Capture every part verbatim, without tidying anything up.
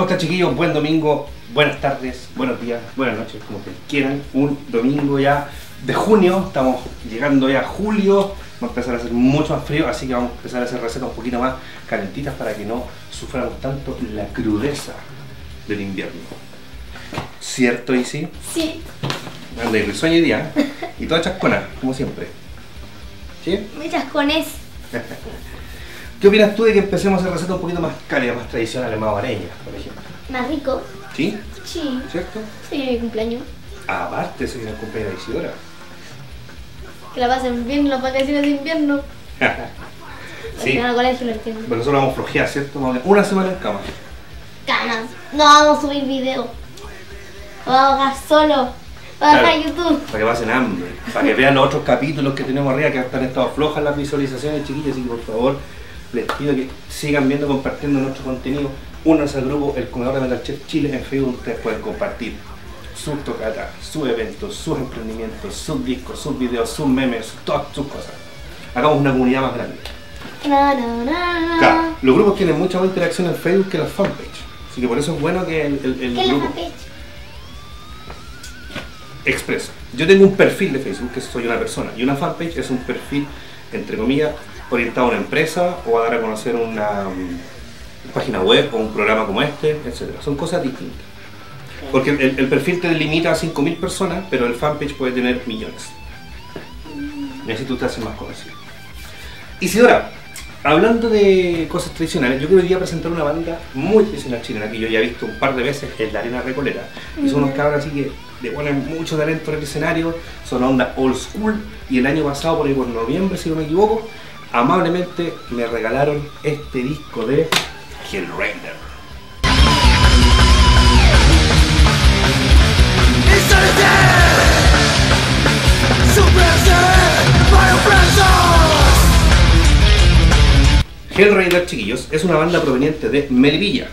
¿Cómo están, chiquillos? Buen domingo, buenas tardes, buenos días, buenas noches, como ustedes quieran. Un domingo ya de junio, estamos llegando ya a julio, va a empezar a hacer mucho más frío, así que vamos a empezar a hacer recetas un poquito más calentitas para que no suframos tanto la crudeza del invierno. ¿Cierto, Isi? Sí. Anda, y risueña hoy día, ¿eh? Y toda chascona, como siempre. ¿Sí? Me chascones. ¿Qué opinas tú de que empecemos a hacer recetas un poquito más cálidas, más tradicionales, más hogareñas, por ejemplo? Más rico. ¿Sí? Sí. ¿Cierto? Se viene mi cumpleaños. Aparte, se viene el cumpleaños de Isidora. Que la pasen bien las vacaciones de invierno. Sí. Al colegio lo entiendo. Pero nosotros vamos a flojear, ¿cierto? Vamos a una semana en cama. Canas. No vamos a subir video. Lo vamos a dejar solo. Lo vamos a dejar YouTube. Para que pasen hambre. Para que vean los otros capítulos que tenemos arriba, que han estado flojas las visualizaciones, chiquillas. Así que, por favor, les pido que sigan viendo, compartiendo nuestro contenido. Únanse al grupo El Comedor de Metal Chef Chile en Facebook. Ustedes pueden compartir su tocata, su evento, sus emprendimientos, sus discos, sus videos, sus memes, todas sus cosas. Hagamos una comunidad más grande. Na, na, na. Claro, los grupos tienen mucha más interacción en Facebook que las fanpage. Así que por eso es bueno que el, el, el ¿Qué grupo... ¿Qué es la fanpage? Expresa. Yo tengo un perfil de Facebook, que soy una persona, y una fanpage es un perfil, entre comillas, orientado a una empresa o a dar a conocer una um, página web o un programa como este, etcétera. Son cosas distintas. Porque el, el perfil te limita a cinco mil personas, pero el fanpage puede tener millones. Y así tú te haces más conocido. Isidora, hablando de cosas tradicionales, yo quiero hoy día presentar una banda muy tradicional chilena que yo ya he visto un par de veces en La Arena Recolera. Y son unos cabros así que le ponen mucho talento en el escenario, son onda old school, y el año pasado, por ahí por noviembre, si no me equivoco, amablemente me regalaron este disco de Hellraider. Hellraider, chiquillos, es una banda proveniente de Melipilla,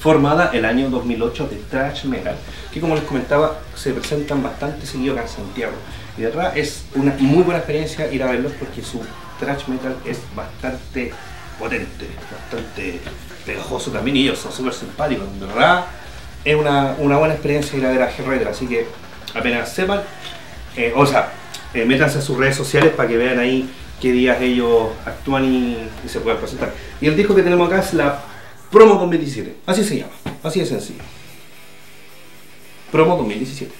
formada el año dos mil ocho de thrash metal, que como les comentaba se presentan bastante seguido acá en Santiago, y de verdad es una muy buena experiencia ir a verlos porque su thrash metal es bastante potente, bastante pegajoso también, y ellos son súper simpáticos, de verdad es una, una buena experiencia ir a ver a Hellraider, así que apenas sepan, eh, o sea, eh, métanse a sus redes sociales para que vean ahí qué días ellos actúan y, y se puedan presentar. Y el disco que tenemos acá es la Promo dos mil diecisiete, así se llama, así de sencillo. Promo dos mil diecisiete.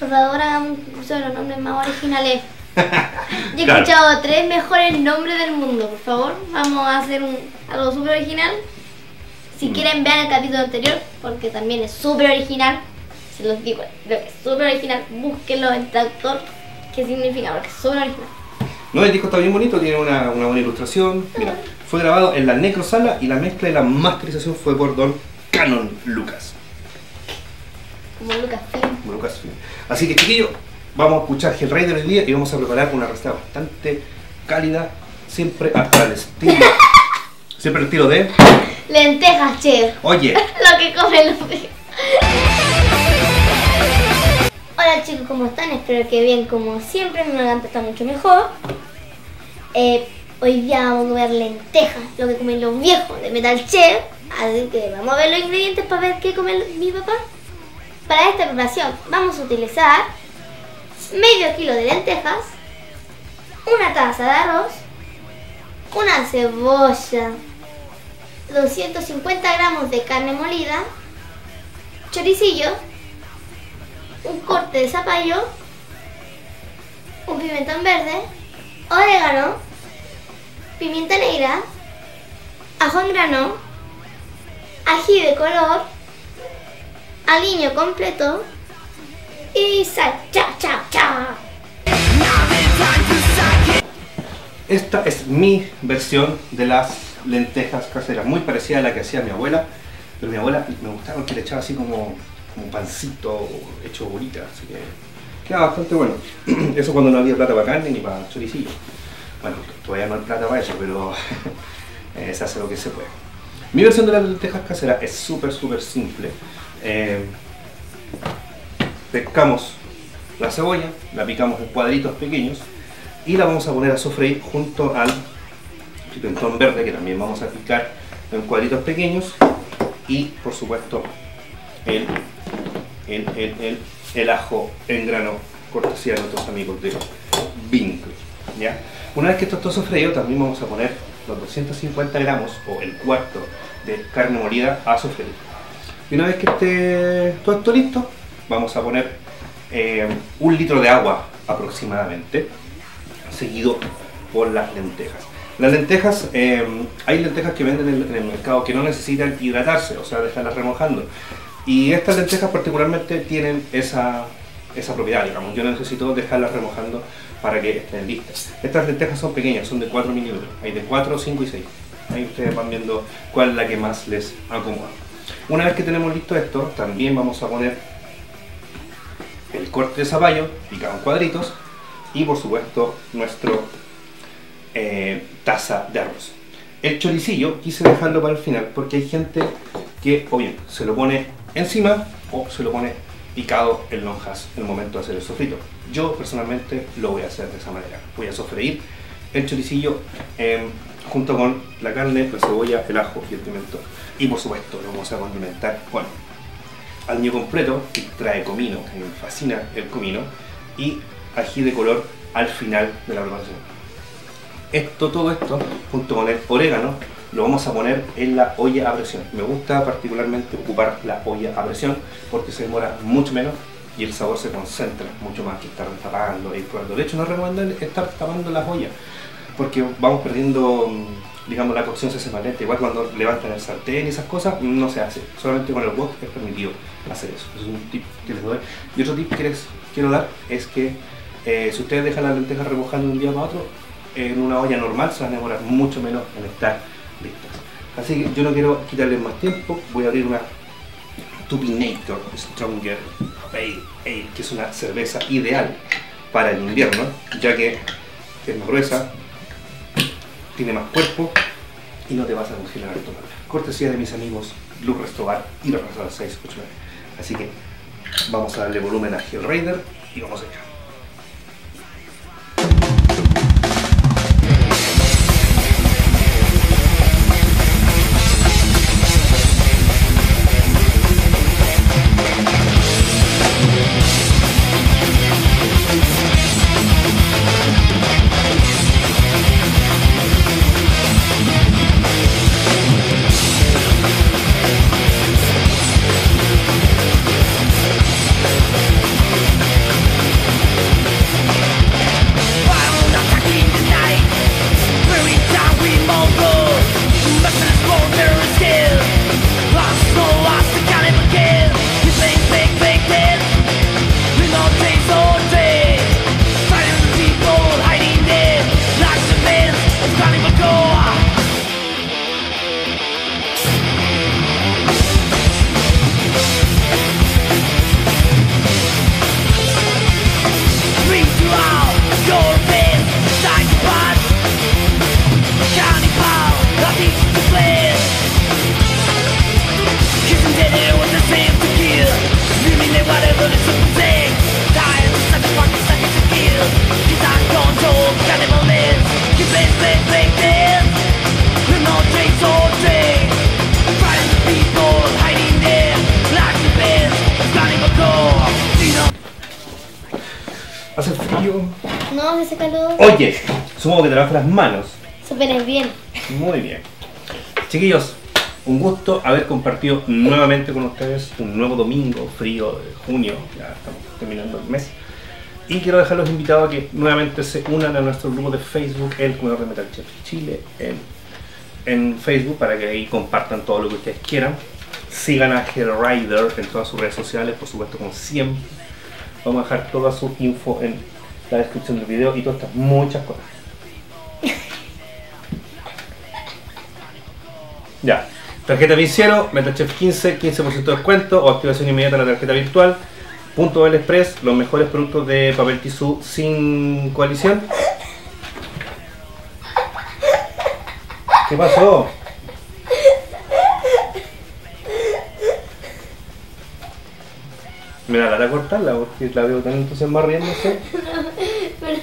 Por favor, hagamos un curso de los nombres más originales. Yo he claro. escuchado tres mejores nombres del mundo, por favor, vamos a hacer un, algo súper original. Si mm. quieren, vean el capítulo anterior, porque también es súper original. Se los digo, creo que es súper original, búsquenlo en traductor, qué significa, porque es súper original. No, el disco está bien bonito, tiene una, una buena ilustración. Mira, fue grabado en la necrosala y la mezcla y la masterización fue por don Canon Lucas. Como Lucas Fe. Como Lucas Fe. Así que, chiquillos, vamos a escuchar Hellraider hoy día y vamos a preparar una receta bastante cálida, siempre hasta el estilo. Siempre el estilo de... lentejas, chef. Oye. Lo que comen los hijos. Hola, chicos, ¿cómo están? Espero que bien, como siempre. Mi garganta está mucho mejor. Eh, hoy día vamos a comer lentejas, lo que comen los viejos de Metal Chef. Así que vamos a ver los ingredientes para ver qué come mi papá. Para esta preparación vamos a utilizar... medio kilo de lentejas, una taza de arroz, una cebolla, doscientos cincuenta gramos de carne molida, choricillo, un corte de zapallo, un pimentón verde, orégano, pimienta negra, ajo en grano, ají de color, aliño completo y sal. Chao, chao, chao. Esta es mi versión de las lentejas caseras, muy parecida a la que hacía mi abuela, pero mi abuela me gustaba porque le echaba así como, como pancito hecho bolita, así que quedaba bastante bueno. Eso cuando no había plata para carne ni para choricillo. Bueno, todavía no hay plata para eso, pero se hace lo que se puede. Mi versión de las lentejas caseras es súper, súper simple. Eh, Pescamos la cebolla, la picamos en cuadritos pequeños y la vamos a poner a sofreír junto al pimentón verde, que también vamos a picar en cuadritos pequeños, y por supuesto el, el, el, el, el ajo en grano, cortesía de nuestros amigos de Viniclo. ¿Ya? Una vez que esto está sofreído, también vamos a poner los doscientos cincuenta gramos o el cuarto de carne molida a sofreír. Y una vez que esté todo esto listo, vamos a poner eh, un litro de agua aproximadamente, seguido por las lentejas. Las lentejas, eh, hay lentejas que venden en el, en el mercado que no necesitan hidratarse, o sea, dejarlas remojando. Y estas lentejas particularmente tienen esa, esa propiedad, digamos, yo necesito dejarlas remojando para que estén listas. Estas lentejas son pequeñas, son de cuatro mililitros, hay de cuatro, cinco y seis. Ahí ustedes van viendo cuál es la que más les acomoda. Una vez que tenemos listo esto, también vamos a poner el corte de zapallo, picado en cuadritos, y por supuesto nuestro eh, taza de arroz. El choricillo quise dejarlo para el final porque hay gente que o bien se lo pone encima o se lo pone picado en lonjas en el momento de hacer el sofrito. Yo personalmente lo voy a hacer de esa manera. Voy a sofreír el choricillo eh, junto con la carne, la cebolla, el ajo y el pimentón. Y por supuesto lo vamos a condimentar con aliño completo, que trae comino, que me fascina el comino, y ají de color al final de la preparación. Esto, todo esto, junto con el orégano, lo vamos a poner en la olla a presión. Me gusta particularmente ocupar la olla a presión porque se demora mucho menos y el sabor se concentra mucho más que estar tapando y probando. De hecho, no es recomendable estar tapando las ollas porque vamos perdiendo, digamos, la cocción se hace más lenta. Igual cuando levantan el sartén y esas cosas, no se hace. Solamente con el wok es permitido hacer eso. Eso es un tip que les doy. Y otro tip que les quiero dar es que eh, si ustedes dejan las lentejas remojando de un día para otro, en una olla normal se van a demorar mucho menos en estar listas. Así que yo no quiero quitarles más tiempo. Voy a abrir una Tubinator Stronger Ale, Ale, que es una cerveza ideal para el invierno, ya que es más gruesa, tiene más cuerpo y no te vas a congelar al tomar. Cortesía de mis amigos Luz Restobar y la raza seis ocho nueve. Así que vamos a darle volumen a Hellraider y vamos allá. ¿Hace frío? No, hace calor. Oye, supongo que te lavas las manos. Súper bien. Muy bien. Chiquillos, un gusto haber compartido nuevamente con ustedes un nuevo domingo frío de junio. Ya estamos terminando el mes. Y quiero dejar los invitados a que nuevamente se unan a nuestro grupo de Facebook, el comedor de Metal Chef Chile, en, en Facebook, para que ahí compartan todo lo que ustedes quieran. Sigan a Hellraider en todas sus redes sociales, por supuesto, como siempre. Vamos a dejar toda su info en la descripción del video y todas estas muchas cosas. Ya, tarjeta Vinciero, MetalChef quince, quince por ciento de descuento o activación inmediata de la tarjeta virtual. Punto del Express, los mejores productos de papel tisú sin coalición. ¿Qué pasó? Me la hará cortarla porque la veo tan entusiasmada riéndose. Pero es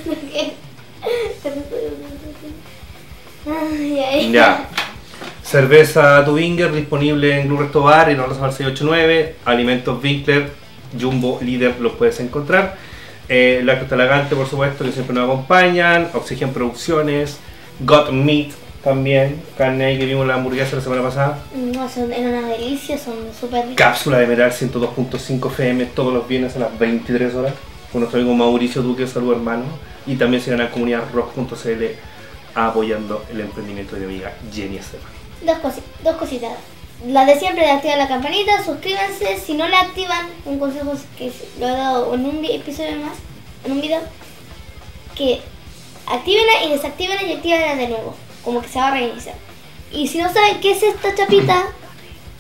que... Ya. Cerveza Tübinger disponible en Glow Resto Bar en Olazábal seiscientos ochenta y nueve. Alimentos Winkler, Jumbo, Líder, los puedes encontrar. Eh, Lacto Talagante, por supuesto, que siempre nos acompañan. Oxigen Producciones, Got Meat también. Carne ahí que vimos la hamburguesa la semana pasada. No, son, eran unas delicias, son súper ricas. Cápsula de metal ciento dos punto cinco F M todos los viernes a las veintitrés horas. Con nuestro amigo Mauricio Duque, saludo hermano. Y también se irán a la comunidad rock punto c l apoyando el emprendimiento de mi amiga Jenny Esteban. Dos, cosi dos cositas, las de siempre, de activar la campanita, suscríbanse, si no la activan, un consejo que lo he dado en un episodio más, en un video, que actívenla y desactívenla y actívenla de nuevo, como que se va a reiniciar. Y si no saben qué es esta chapita,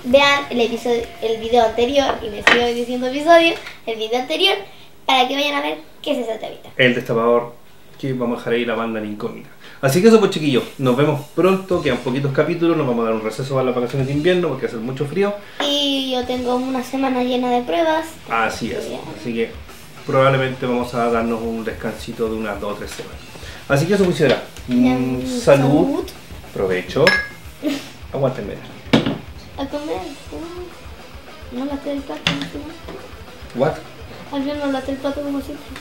vean el episodio, el video anterior, y me sigo diciendo episodio, el video anterior, para que vayan a ver qué es esa chapita. El destapador, que vamos a dejar ahí la banda en incógnita. Así que eso pues chiquillos, nos vemos pronto, quedan poquitos capítulos, nos vamos a dar un receso para las vacaciones de invierno porque hace mucho frío. Y yo tengo una semana llena de pruebas. Así es, así que probablemente vamos a darnos un descansito de unas dos o tres semanas. Así que eso pues será. Mm, salud, salud, provecho, aguántenme. A comer, no la el plato, no. ¿What? Al final no la el plato como siempre.